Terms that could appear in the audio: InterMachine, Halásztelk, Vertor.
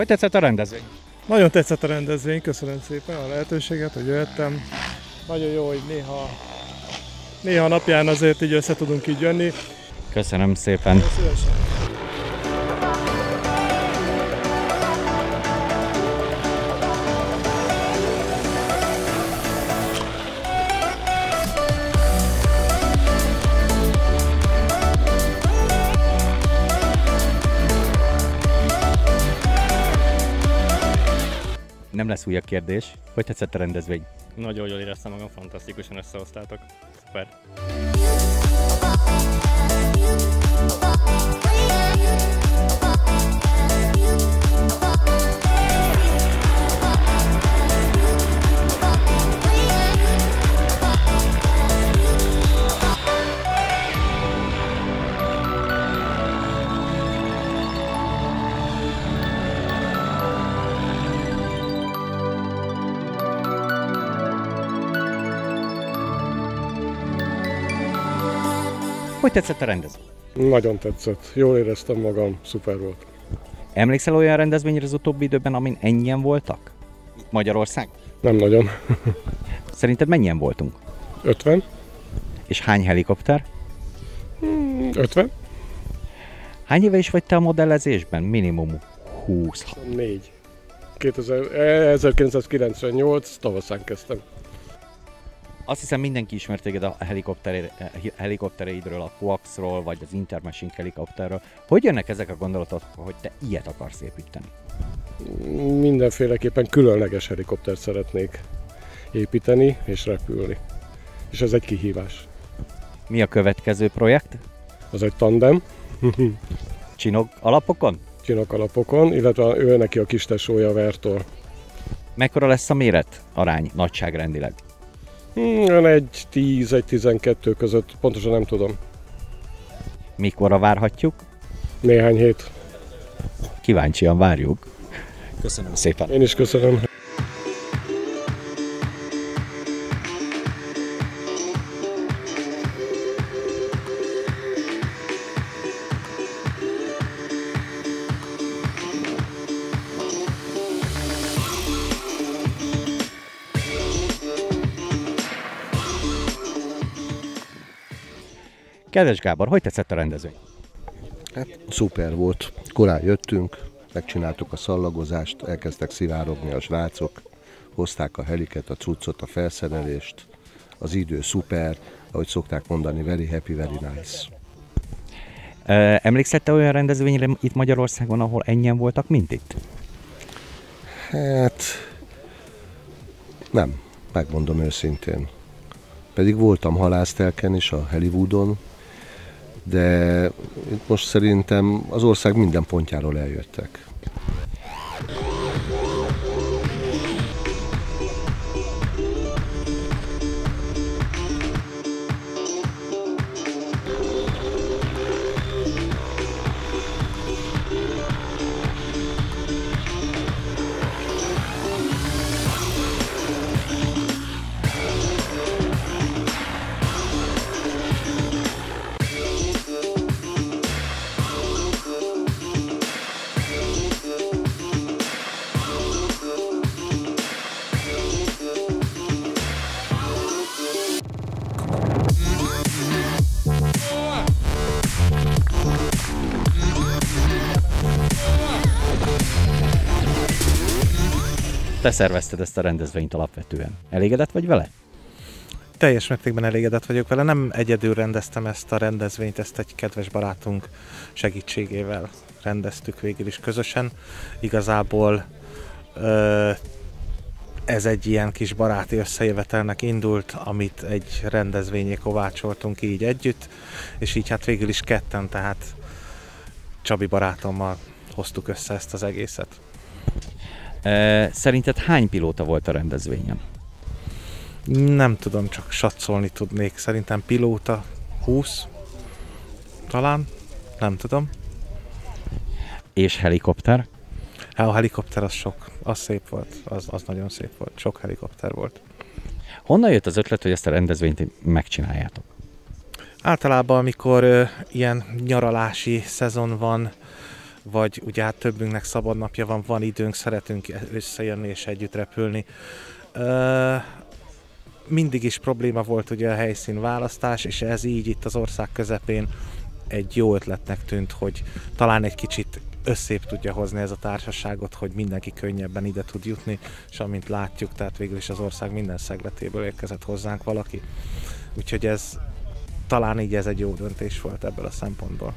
Hogy tetszett a rendezvény? Nagyon tetszett a rendezvény, köszönöm szépen a lehetőséget, hogy jöttem. Nagyon jó, hogy néha napján azért így össze tudunk így jönni. Köszönöm szépen. Köszönöm. Nem lesz újabb kérdés. Hogy tetszett a rendezvény? Nagyon jól éreztem magam, fantasztikusan összehoztátok. Szuper! Hogy tetszett a rendezvény? Nagyon tetszett. Jól éreztem magam, szuper volt. Emlékszel olyan rendezvényre az utóbbi időben, amin ennyien voltak? Magyarország? Nem nagyon. Szerinted mennyien voltunk? 50. És hány helikopter? 50. Hány éve is vagy te a modellezésben? Minimum 20. 4. 1998 tavaszán kezdtem. Azt hiszem, mindenki ismert téged a helikoptereidről, a Coaxról, vagy az InterMachine helikopterről. Hogy jönnek ezek a gondolatok, hogy te ilyet akarsz építeni? Mindenféleképpen különleges helikoptert szeretnék építeni és repülni. És ez egy kihívás. Mi a következő projekt? Az egy tandem. Csinok alapokon? Csinok alapokon, illetve ő neki a kis tesója, a Vertor. Mekkora lesz a méret arány nagyságrendileg? Egy 10-12 között, pontosan nem tudom. Mikorra várhatjuk? Néhány hét. Kíváncsian várjuk. Köszönöm szépen. Én is köszönöm. Kedves Gábor, hogy tetszett a rendezvény? Hát szuper volt. Korán jöttünk, megcsináltuk a szallagozást, elkezdtek szivárogni a srácok, hozták a heliket, a cuccot, a felszerelést, az idő szuper, ahogy szokták mondani, very happy, very nice. Emlékszel te olyan rendezvényre itt Magyarországon, ahol ennyien voltak, mint itt? Hát nem, megmondom őszintén. Pedig voltam Halásztelken is, a Hollywoodon, de itt most szerintem az ország minden pontjáról eljöttek. Te szervezted ezt a rendezvényt alapvetően. Elégedett vagy vele? Teljes mértékben elégedett vagyok vele. Nem egyedül rendeztem ezt a rendezvényt, ezt egy kedves barátunk segítségével rendeztük végül is közösen. Igazából ez egy ilyen kis baráti összejövetelnek indult, amit egy rendezvényé kovácsoltunk így együtt, és így hát végül is ketten, tehát Csabi barátommal hoztuk össze ezt az egészet. Szerinted hány pilóta volt a rendezvényen? Nem tudom, csak satszolni tudnék. Szerintem pilóta 20, talán, nem tudom. És helikopter? Hát a helikopter az sok, az szép volt, az nagyon szép volt, sok helikopter volt. Honnan jött az ötlet, hogy ezt a rendezvényt megcsináljátok? Általában, amikor ilyen nyaralási szezon van, vagy ugye hát többünknek szabad napja van, van időnk, szeretünk összejönni és együtt repülni. Mindig is probléma volt ugye a helyszínválasztás, és ez így itt az ország közepén egy jó ötletnek tűnt, hogy talán egy kicsit összébb tudja hozni ez a társaságot, hogy mindenki könnyebben ide tud jutni, és amint látjuk, tehát végül is az ország minden szegletéből érkezett hozzánk valaki. Úgyhogy ez talán így egy jó döntés volt ebből a szempontból.